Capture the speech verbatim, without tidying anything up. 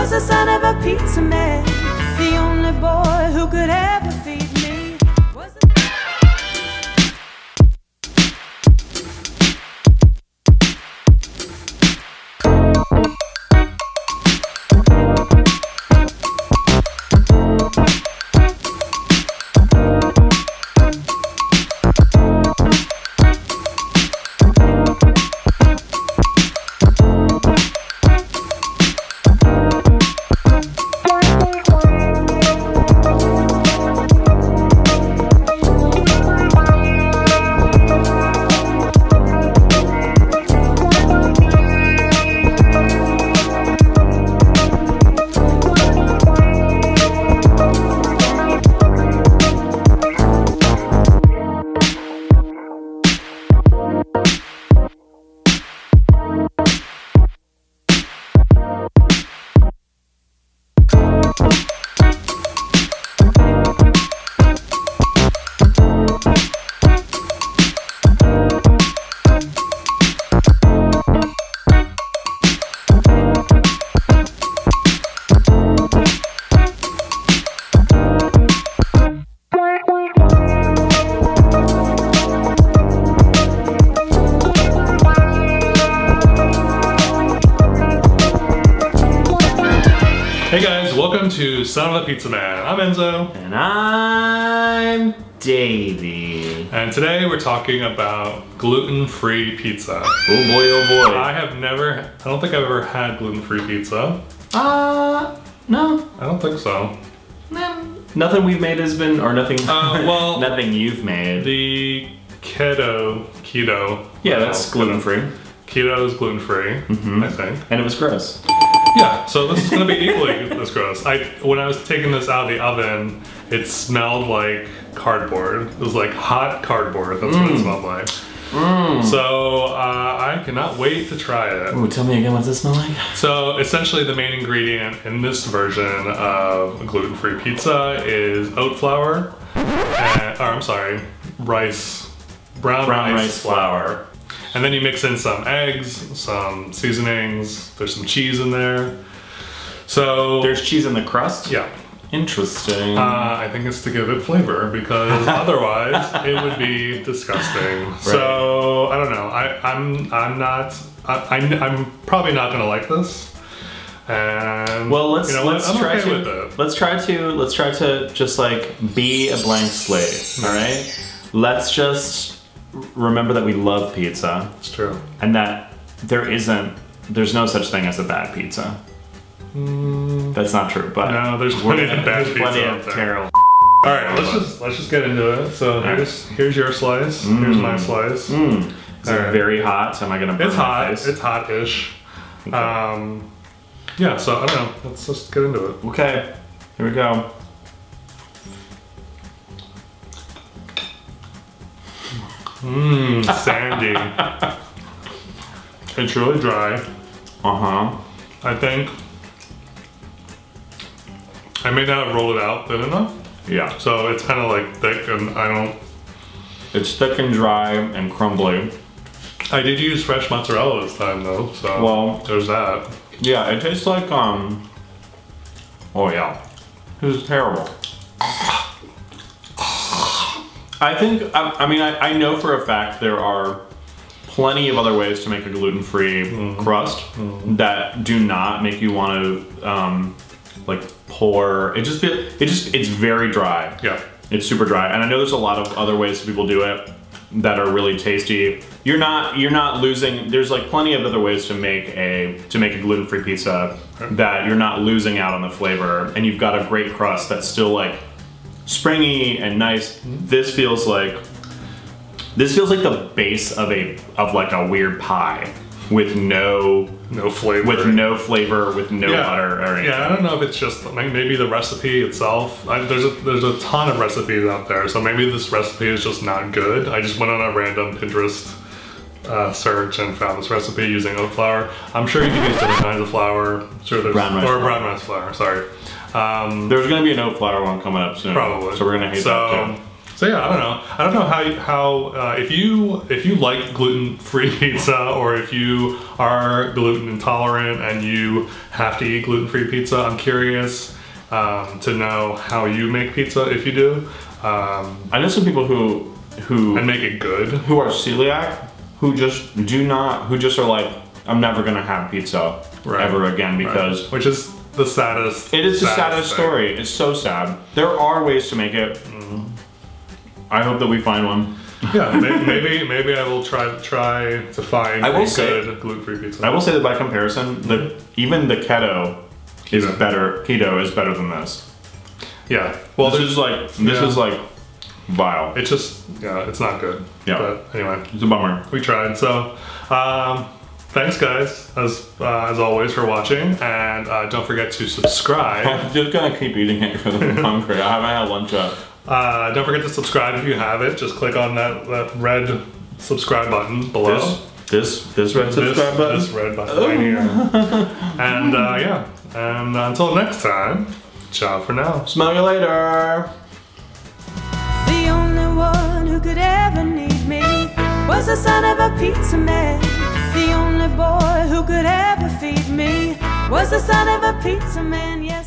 was the son of a pizza man, the only boy who could ever feed me. Was the Hey guys, welcome to Son of a Pizza Man. I'm Enzo. And I'm Davey. And today we're talking about gluten-free pizza. Oh boy, oh boy. I have never, I don't think I've ever had gluten-free pizza. Uh, no. I don't think so. No. Nothing we've made has been, or nothing, uh, well, nothing you've made. The keto, keto. Yeah, that's gluten-free. Keto is gluten-free, mm-hmm. I think. And it was gross. Yeah, so this is gonna be equally this gross. I when I was taking this out of the oven, it smelled like cardboard. It was like hot cardboard. That's mm. what it smelled like. Mm. So uh, I cannot wait to try it. Ooh, tell me again, what's it smell like? So essentially, the main ingredient in this version of gluten-free pizza is oat flour. And, or I'm sorry, rice, brown, brown rice, rice flour. flour. And then you mix in some eggs, some seasonings, there's some cheese in there. So there's cheese in the crust? Yeah. Interesting. Uh, I think it's to give it flavor because otherwise it would be disgusting. Right. So I don't know. I, I'm I'm not I, I, I'm probably not gonna like this. And well, let's you know, let's I'm try okay to with it. let's try to let's try to just like be a blank slate. All right. Let's just. Remember that we love pizza. It's true. And that there isn't, there's no such thing as a bad pizza. Mm. That's not true, but. No, there's plenty of bad pizza plenty out of there. Terrible. All right, let's just, let's just get into it. So here's, here's your slice, mm. here's my slice. Mm. Is it very hot? So am I gonna burn my face? It's hot, it's hot-ish. Okay. Um, yeah, so I don't know, let's just get into it. Okay, here we go. Mmm, sandy. It's really dry. Uh-huh. I think I may not have rolled it out thin enough. Yeah. So it's kind of like thick and I don't... It's thick and dry and crumbly. I did use fresh mozzarella this time though, so well, there's that. Yeah, it tastes like, um... oh yeah. This is terrible. I think, I, I mean, I, I know for a fact there are plenty of other ways to make a gluten-free mm-hmm. crust mm-hmm. that do not make you want to, um, like, pour. It just feels, it just, it's very dry. Yeah. It's super dry. And I know there's a lot of other ways people do it that are really tasty. You're not, you're not losing, there's like plenty of other ways to make a, to make a gluten-free pizza okay. that you're not losing out on the flavor. And you've got a great crust that's still like, springy and nice. This feels like this feels like the base of a of like a weird pie with no no flavor with no flavor with no yeah. butter or anything. Yeah, I don't know if it's just like maybe the recipe itself. I, there's a there's a ton of recipes out there, so maybe this recipe is just not good. I just went on a random Pinterest uh, search and found this recipe using oat flour. I'm sure you can use different kinds of flour. Sure, there's brown rice or flour. brown rice flour. Sorry. Um, There's gonna be an oat flour one coming up soon. Probably. So we're gonna hate so, that too. So yeah, I don't know. I don't know how you, how uh, if you if you like gluten-free pizza, or if you are gluten intolerant and you have to eat gluten-free pizza. I'm curious um, to know how you make pizza if you do. Um, I know some people who who and make it good who are celiac, who just do not who just are like, I'm never gonna have pizza right. ever again because right. which is. The saddest. It is the saddest, saddest story. It's so sad. There are ways to make it. Mm-hmm. I hope that we find one. Yeah, maybe maybe, maybe I will try try to find I will a say, good gluten-free pizza. I will say that by comparison, that even the keto, keto is better. Keto is better than this. Yeah. Well, this is like this yeah. is like vile. It's just yeah, it's not good. Yeah. But anyway, it's a bummer. We tried. So. Um, Thanks guys, as uh, as always, for watching, and uh, don't forget to subscribe. I'm just gonna keep eating it because I'm hungry. I haven't had lunch yet. Uh, don't forget to subscribe if you have it. Just click on that, that red subscribe button below. This this, this red subscribe this, button. This red button right here. And uh, yeah, and uh, until next time, ciao for now. Smell you later. The only one who could ever need me was the son of a pizza man. The only boy who could ever feed me was the son of a pizza man, yeah.